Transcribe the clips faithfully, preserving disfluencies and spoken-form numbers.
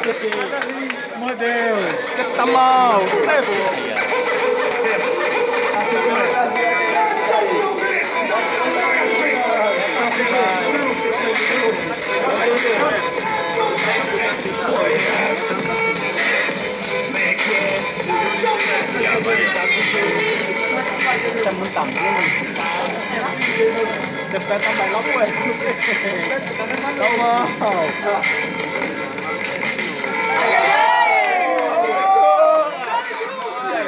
Meu Deus, você tá mal. Tá muito bom. Đẹp trai tao mày lắm rồi. Đâu mà.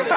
Tá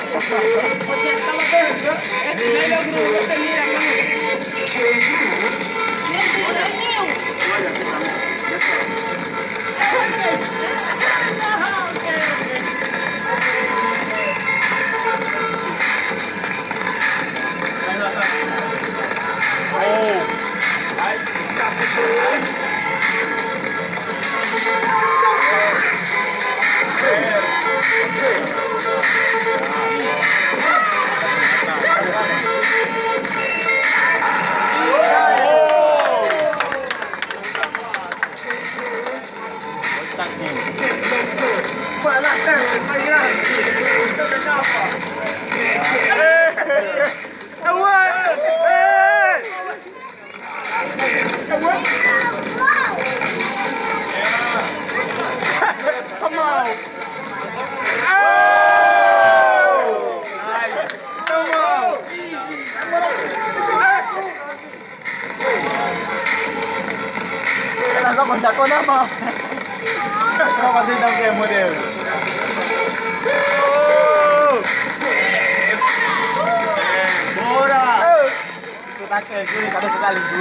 com a mão. Não vai dar o que, modelo? Bora! Tu tá querendo, cadê tu tá lindo?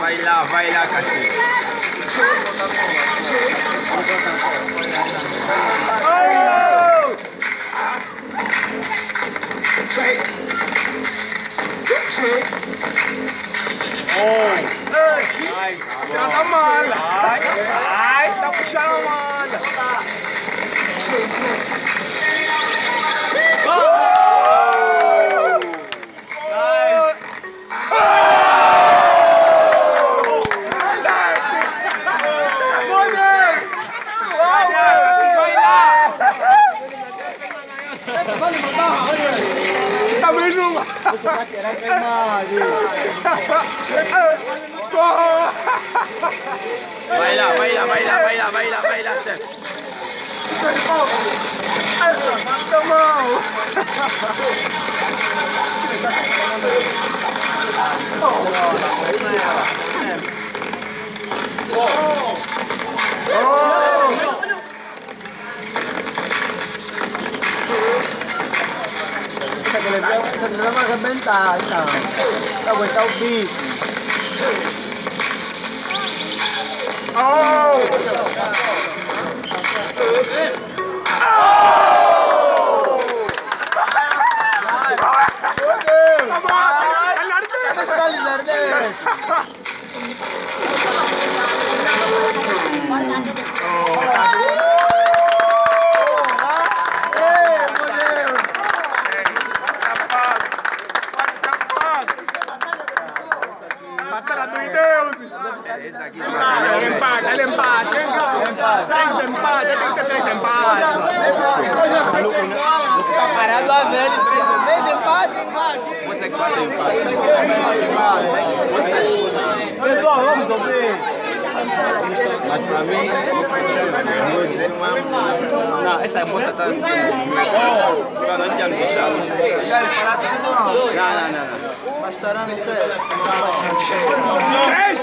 Vai lá, vai lá, cacete. Baila, baila, baila, baila, baila, baila. Não vai arrebentar, então. Vai aguentar o bico. Oh! Oh! Oh! Oh! Pessoal, vamos ouvir. Mas pra mim, não, essa moça tá. Eu não tinha me deixado. Não, não, não. Mas estará no três. Três! Três! Não, não! Três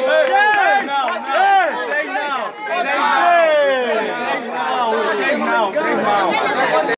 não! Três não! Três não!